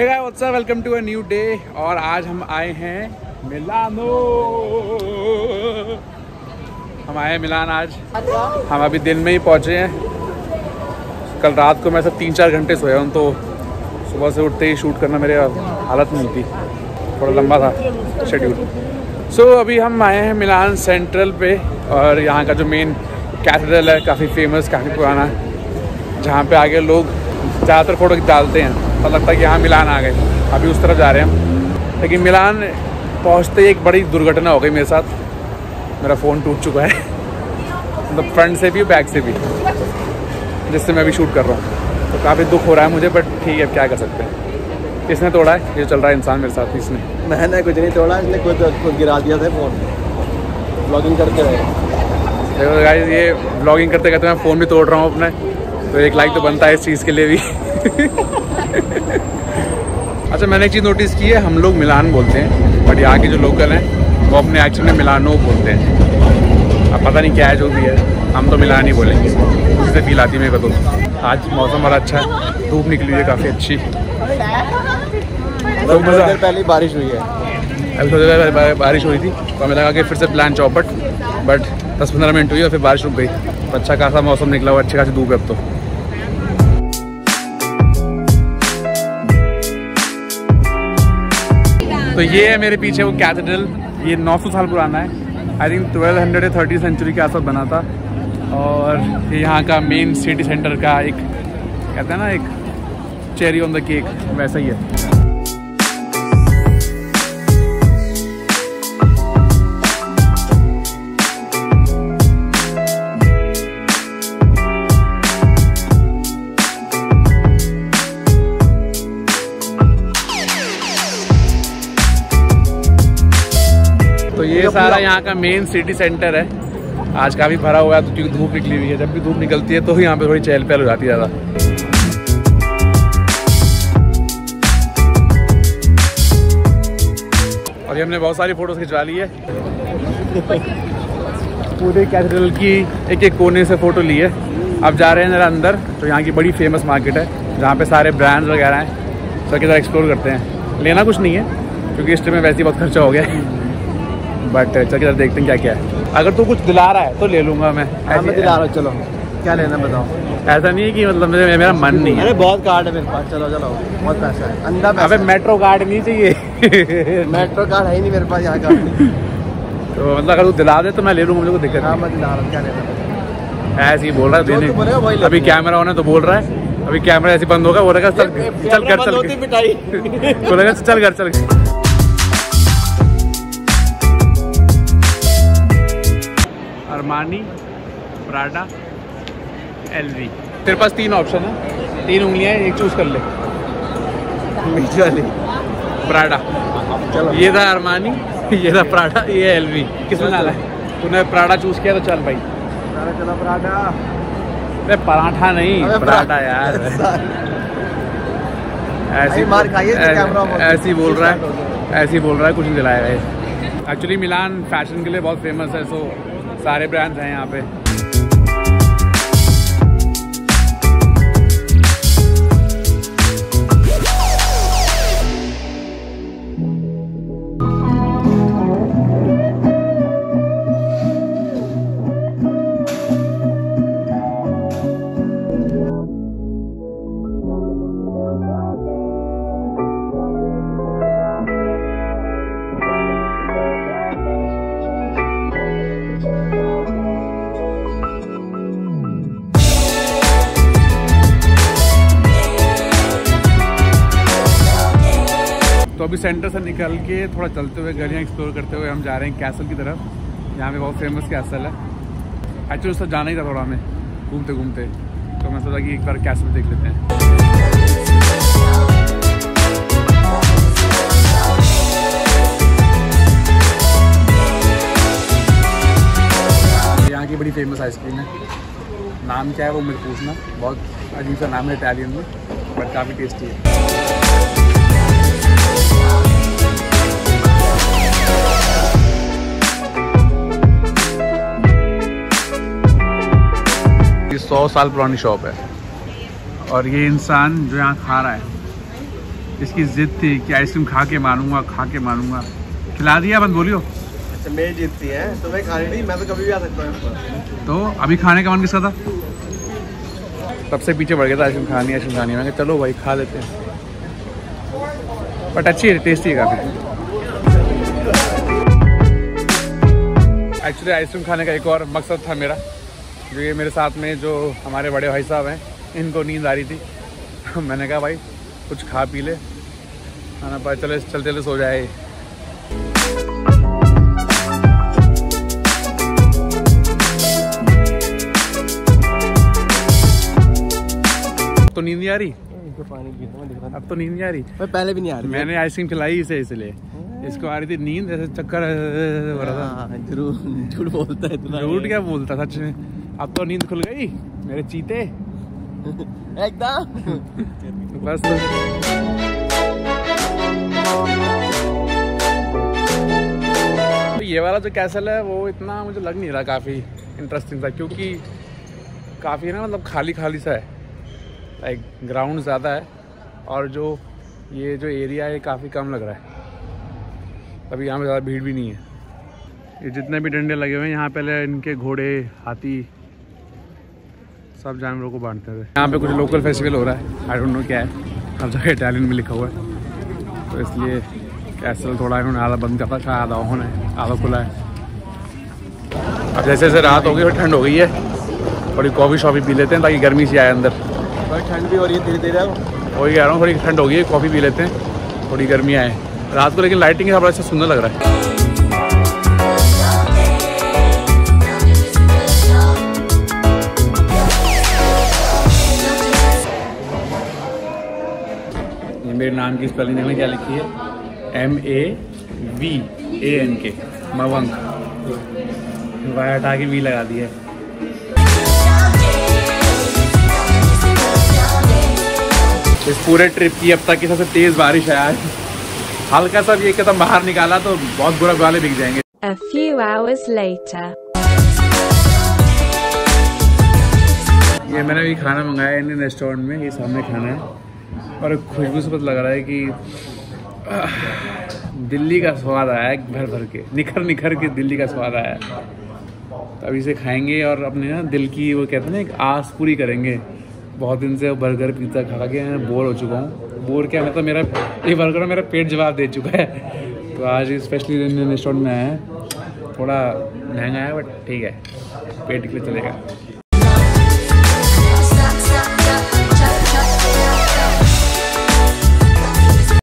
Hey guys what's up, welcome to a new day. और आज हम आए हैं मिलानो, हम आए हैं मिलान आज। हम अभी दिन में ही पहुँचे हैं, कल रात को मैं सब 3-4 घंटे सोया हूँ, तो सुबह से उठते ही शूट करना मेरे हालत नहीं थी, थोड़ा लंबा था शेड्यूल। सो अभी हम आए हैं मिलान सेंट्रल पे, और यहाँ का जो मेन कैथेड्रल है काफ़ी फेमस, काफ़ी पुराना, जहाँ पे आगे लोग ज़्यादातर फ़ोटो डालते हैं, तो लगता है कि हाँ मिलान आ गए। अभी उस तरफ जा रहे हैं हम, लेकिन मिलान पहुँचते ही एक बड़ी दुर्घटना हो गई मेरे साथ। मेरा फ़ोन टूट चुका है, मतलब फ्रंट से भी बैक से भी, जिससे मैं अभी शूट कर रहा हूँ, तो काफ़ी दुख हो रहा है मुझे, बट ठीक है, क्या कर सकते हैं। इसने तोड़ा है, ये चल रहा है इंसान मेरे साथ, इसने, मैंने कुछ नहीं तोड़ा, इसने कुछ गिरा दिया था फ़ोन। ब्लॉगिंग करते रहे, देखो गाइस, ये ब्लॉगिंग करते करते मैं फ़ोन भी तोड़ रहा हूँ अपने, तो एक लाइक तो बनता है इस चीज़ के लिए भी। अच्छा, मैंने एक चीज़ नोटिस की है, हम लोग मिलान बोलते हैं, बट यहाँ के जो लोकल हैं वो अपने एक्चुअल में मिलानो बोलते हैं। अब पता नहीं क्या है, जो भी है, हम तो मिलान ही बोलेंगे, उससे फील आती है मेरे को। तो आज मौसम बड़ा अच्छा है, धूप निकली है काफ़ी अच्छी, तो मज़ा। पहले बारिश हुई है, अभी थोड़ी देर पहले बारिश हुई थी, तो हमें लगा कि फिर से प्लान चौपट, बट 10-15 मिनट हुई और फिर बारिश रुक गई। तो अच्छा खासा मौसम निकला हुआ, अच्छी खासी धूप है अब तो। ये है मेरे पीछे वो कैथेड्रल, ये 900 साल पुराना है, आई थिंक 1230 सेंचुरी के आसपास बना था। और ये यहाँ का मेन सिटी सेंटर का एक, कहते हैं ना, एक चेरी ऑन द केक, वैसा ही है। तो ये सारा यहाँ का मेन सिटी सेंटर है। आज काफ़ी भरा हुआ है, तो क्योंकि धूप निकली हुई है, जब भी धूप निकलती है तो यहाँ पे थोड़ी चहल पहल हो जाती है ज़्यादा। और ये हमने बहुत सारी फोटोज खिंचवा ली है, पूरे कैथेड्रल की एक कोने से फ़ोटो ली है। अब जा रहे हैं ज़रा अंदर, तो यहाँ की बड़ी फेमस मार्केट है, जहाँ पे सारे ब्रांड्स वगैरह हैं, सब ज़रा एक्सप्लोर करते हैं। लेना कुछ नहीं है, क्योंकि इस टाइम में वैसे ही बहुत खर्चा हो गया है, बट चल देखते हैं क्या क्या है। अगर तू कुछ दिला रहा है तो ले लूँगा मैं, ऐसे दिला रहा हूँ। चलो क्या लेना बताओ, ऐसा नहीं है कि मतलब मेरा मन नहीं है। अरे बहुत कार्ड है मेरे पास, चलो चलो, बहुत पैसा है, अंधा पैसा। अबे मेट्रो कार्ड नहीं चाहिए। मेट्रो कार्ड है ही नहीं मेरे पास यहाँ का। तो मतलब अगर तू दिला दे तो मैं ले लूँगा, मुझे कोई दिक्कत नहीं। मैं दिला रहा हूँ, क्या लेना, ऐसे ही बोल रहा है देने। अभी कैमरा होने तो बोल रहा है, अभी कैमरा ऐसे बंद होगा, बोलेगा चल चल कर, चल बोलेगा चल कर, चल। Armani, Prada, LV। तेरे पास 3 ऑप्शन है, 3 उंगलियाँ, एक चूज कर ले, मीठी वाली। प्राडा, चलो ये था अरमानी, ये था प्राडा, ये LV। किसमें डाला है तूने? प्राडा चूज किया तो चल भाई, चलो प्राडा। अरे पराठा नहीं, प्राडा यार। ऐसी मार खाइए, ऐसी बोल रहा है, ऐसी बोल रहा है, कुछ नहीं दिलाया है। एक्चुअली मिलान फैशन के लिए बहुत फेमस है, सो सारे ब्रांड्स हैं यहाँ पे। तो अभी सेंटर से निकल के थोड़ा चलते हुए, गलियाँ एक्सप्लोर करते हुए, हम जा रहे हैं कैसल की तरफ। यहाँ पे बहुत फेमस कैसल है, एक्चुअली उससे जाना ही था थोड़ा हमें घूमते घूमते, तो मैं सोचा कि एक बार कैसल देख लेते हैं। यहाँ की बड़ी फेमस आइसक्रीम है, नाम क्या है वो मुझे पूछना, बहुत अजीब सा नाम है इटालियन में, बट काफ़ी टेस्टी है। ये 100 साल पुरानी शॉप है, और ये इंसान जो यहाँ खा रहा है इसकी जिद थी कि आइसक्रीम खा के मारूंगा खिला दिया। बंद बोलियो। अच्छा मेरी जिद थी है तो मैं खाने नहीं, मैं तो कभी भी आ सकता हूँ। तो अभी खाने का मन किसका था? तब से पीछे बढ़ गया था आइसक्रीम खानी। मैंने कहा चलो भाई खा लेते हैं, बट अच्छी है, टेस्टी है काफ़ी। एक्चुअली आइसक्रीम खाने का एक और मकसद था मेरा, जो ये मेरे साथ में जो हमारे बड़े भाई साहब हैं इनको नींद आ रही थी। मैंने कहा भाई कुछ खा पी ले, खाना पा चले चलते चले सो जाए। तो नींद नहीं आ रही, पानी पीता अब तो नींद नहीं आ रही, पहले भी नहीं आ रही। मैंने आइसक्रीम खिलाई इसे इसलिए, इसको आ रही थी नींद, ऐसे चक्कर जरूर। झूठ बोलता है इतना, झूठ क्या बोलता सच में। अब तो नींद खुल गई मेरे चीते एकदम। बस तो ये वाला जो कैसल है वो इतना मुझे लग नहीं रहा काफ़ी इंटरेस्टिंग था, क्योंकि काफ़ी ना मतलब खाली खाली सा है, लाइक ग्राउंड ज़्यादा है और जो ये जो एरिया है काफ़ी कम लग रहा है। अभी यहाँ पे ज़्यादा भीड़ भी नहीं है। ये जितने भी डंडे लगे हुए हैं यहाँ पहले इनके घोड़े, हाथी, सब जानवरों को बांटते थे। यहाँ पे कुछ लोकल फेस्टिवल हो रहा है, आई डोंट नो क्या है, हर जगह इटालियन में लिखा हुआ है, तो इसलिए कैसल थोड़ा इन्होंने आधा बंद कर रखा है, आधा ऑन है आधा खुला है। अब जैसे जैसे रात हो गई और ठंड हो गई है, थोड़ी कॉफ़ी शॉफी पी लेते हैं ताकि गर्मी से आए अंदर। ठंड भी हो रही है धीरे धीरे, वही कह रहा हूँ, थोड़ी ठंड हो गई है, कॉफ़ी पी लेते हैं थोड़ी गर्मी आए। रात को लेकिन लाइटिंग है, बड़ा अच्छा सुंदर लग रहा है। ये मेरे नाम की स्पेलिंग में क्या लिखी है, MAVANK, मवंक, वाई हटा के वी लगा दी है। इस पूरे ट्रिप की अब तक की सबसे तेज बारिश है आज। हल्का सा भी एक कदम बाहर निकाला तो बहुत बुरा वाले दिख जाएंगे। A few hours later. ये मैंने भी खाना मंगाया इंडियन रेस्टोरेंट में, ये सामने खाना है और खुशबू से पता लग रहा है कि दिल्ली का स्वाद आया है, भर भर के निखर निखर के दिल्ली का स्वाद आया है। तो अभी इसे खाएंगे और अपने ना दिल की वो कहते हैं ना एक आस पूरी करेंगे। बहुत दिन से बर्गर पिज़्ज़ा खा के मैं बोर हो चुका हूँ। बोर क्या मतलब, मेरा ये बर्गर मेरा पेट जवाब दे चुका है। तो आज स्पेशली रेस्टोरेंट में आया है, थोड़ा महंगा है बट ठीक है, पेट के लिए चलेगा।